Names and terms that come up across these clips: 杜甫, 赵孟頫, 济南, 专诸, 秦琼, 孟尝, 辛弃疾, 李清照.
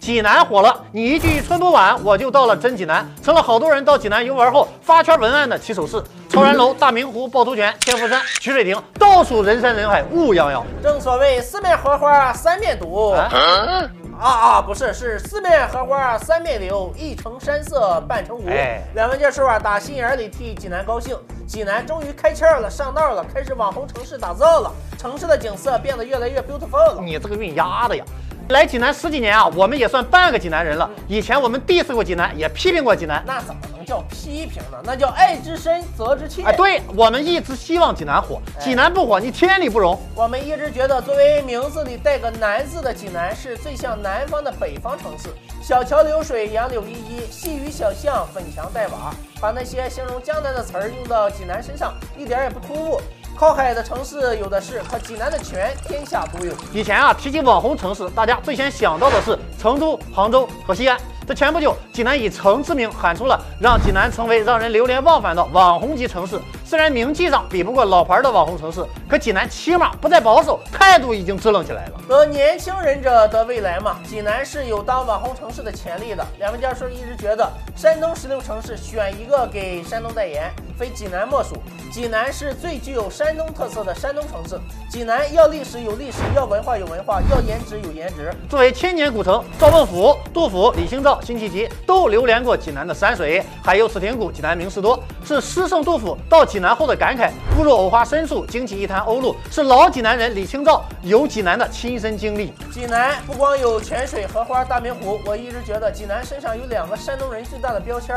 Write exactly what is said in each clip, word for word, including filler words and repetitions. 济南火了，你一句春不晚，我就到了真济南，成了好多人到济南游玩后发圈文案的起手式。超然楼、大明湖、趵突泉、千佛山、曲水亭，到处人山人海，雾泱泱。正所谓四面荷花三面毒。啊啊啊！不是，是四面荷花三面柳，一城山色半城无。哎、两位教授啊，打心眼里替济南高兴，济南终于开窍了，上道了，开始网红城市打造了，城市的景色变得越来越 beautiful 了。你这个运压的呀！ 来济南十几年啊，我们也算半个济南人了。以前我们 diss 过济南，也批评过济南，那怎么能叫批评呢？那叫爱之深，责之切。哎，对，我们一直希望济南火，济南不火，你天理不容。我们一直觉得，作为名字里带个“南”字的济南，是最像南方的北方城市。小桥流水，杨柳依依，细雨小巷，粉墙黛瓦，把那些形容江南的词儿用到济南身上，一点也不突兀。 靠海的城市有的是，可济南的全天下独有。以前啊，提起网红城市，大家最先想到的是成都、杭州和西安。这前不久，济南以城之名喊出了让济南成为让人流连忘返的网红级城市。虽然名气上比不过老牌的网红城市，可济南起码不再保守，态度已经支棱起来了。得年轻人者得未来嘛，济南是有当网红城市的潜力的。两位教授一直觉得，山东十六城市选一个给山东代言，非济南莫属。 济南是最具有山东特色的山东城市。济南要历史有历史，要文化有文化，要颜值有颜值。作为千年古城，赵孟頫、杜甫、李清照、辛弃疾都流连过济南的山水，还有此亭谷，济南名士多，是诗圣杜甫到济南后的感慨。忽若藕花深处，惊起一潭鸥鹭，是老济南人李清照游济南的亲身经历。济南不光有泉水、荷花、大明湖，我一直觉得济南身上有两个山东人最大的标签，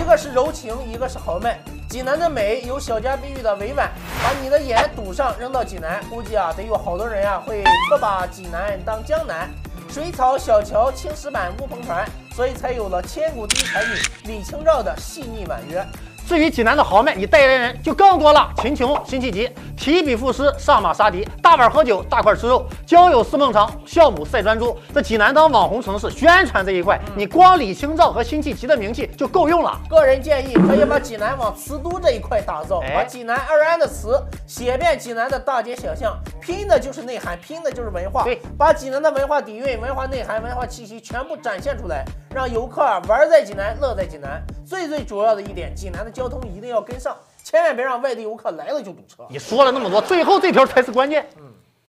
一个是柔情，一个是豪迈。 济南的美有小家碧玉的委婉，把你的眼堵上扔到济南，估计啊得有好多人啊会错把济南当江南。水草、小桥、青石板、乌篷船，所以才有了千古第一才女李清照的细腻婉约。至于济南的豪迈，你代言人就更多了：秦琼、辛弃疾，提笔赋诗，上马杀敌，大碗喝酒，大块吃肉，交友似孟尝，孝母赛专诸。这济南当网红城市宣传这一块，嗯、你光李清照和辛弃疾的名气就够用了。个人建议，可以把济南往词都这一块打造，哎、把济南二安的词写遍济南的大街小巷，拼的就是内涵，拼的就是文化。对，把济南的文化底蕴、文化内涵、文化气息全部展现出来，让游客玩在济南，乐在济南。最最主要的一点，济南的 交通一定要跟上，千万别让外地游客来了就堵车。你说了那么多，最后这条才是关键。嗯。